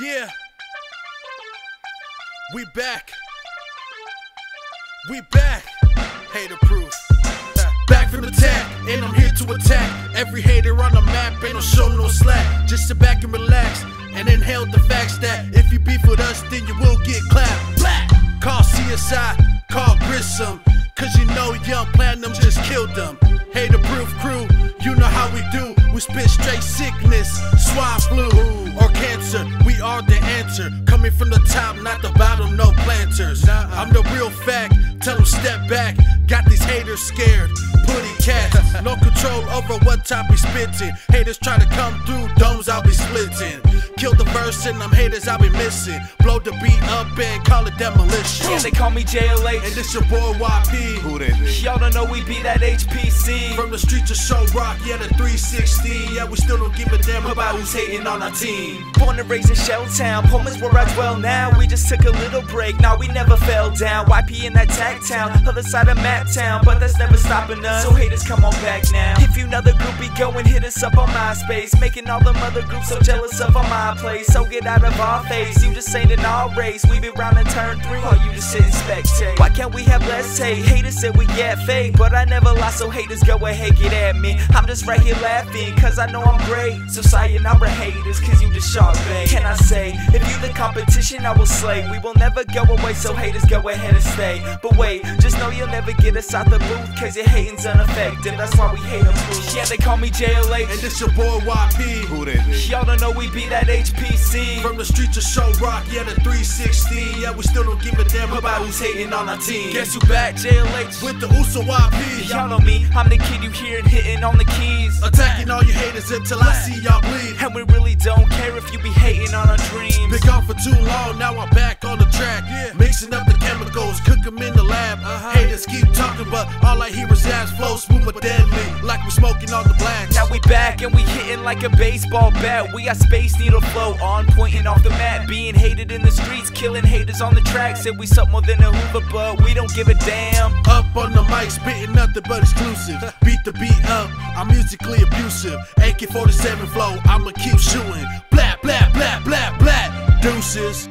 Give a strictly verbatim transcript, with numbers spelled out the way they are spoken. Yeah, we back, we back, hater proof, back from the attack, and I'm here to attack every hater on the map, and I'll show no slack, just sit back and relax, and inhale the facts that if you beef with us, then you will get clapped, black, call C S I, call Grissom, cause you know young Platinum just killed them, hater proof crew, you know how we do, we spit straight sickness, swine flu, or cancer, we are the answer, coming from the top, not the bottom, no planters, I'm the real fact, tell them step back, got these haters scared, putty cats, no control over what type we spitting, haters try to come through, domes I'll be splitting, kill the verse and them haters I'll be missing, blow the beat up and call it demolition, yeah they call me J L H, and this your boy Y P, who they be? Y'all don't know we be that H P C, from the streets of Show Rock, yeah the three sixty. Yeah, we still don't give a damn about who's hating on our team. Born and raised in Shelltown, Pullman's where I dwell now. We just took a little break, now nah, we never fell down. Y P in that tag town, other side of Mat Town, but that's never stopping us. So haters, come on back now. If you know the groupie, go and hit us up on MySpace, making all them other groups so jealous of our mind plays. So get out of our face, you just ain't in our race. We been round and turn three, or you just sit and spectate. Why can't we have less hate? Haters said we get fake, but I never lie, so haters go ahead, get at me. I'm just right here laughing, cause I know I'm great. So sayonara haters, cause you just sharp bait. Can I say, if you the competition I will slay. We will never go away, so haters go ahead and stay. But wait, just know you'll never get us out the booth, cause your hating's unaffected, that's why we hate them booth. Yeah they call me J L H, and this your boy Y P, who they be? Y'all don't know we be that H P C, from the streets of Show Rock, yeah the three sixty. Yeah we still don't give a damn about who's hating on our team. Guess who back? J L H with the Uso Y P. Y'all know me, I'm the kid you hearin' hitting on the keys, attacking all you haters until I see y'all bleed. And we really don't care if you be hating on our dreams. Been gone for too long, now I'm back on the track, yeah. Mixing up the chemicals, cook them in the lab, uh-huh. Haters keep talking but all I hear is ass flow, smooth but deadly, like we're smoking on the blacks. Now we back and we hitting like a baseball bat. We got space needle flow, on pointing off the mat, being hated in the streets, killing haters on the track. Said we something more than a hoover but we don't give a damn. Up on the mic, spitting nothing but exclusive. Beat the beat up, I'm musically abusive, A K forty-seven flow, I'ma keep shooting. Blah, blah, blah, blah, blah, deuces.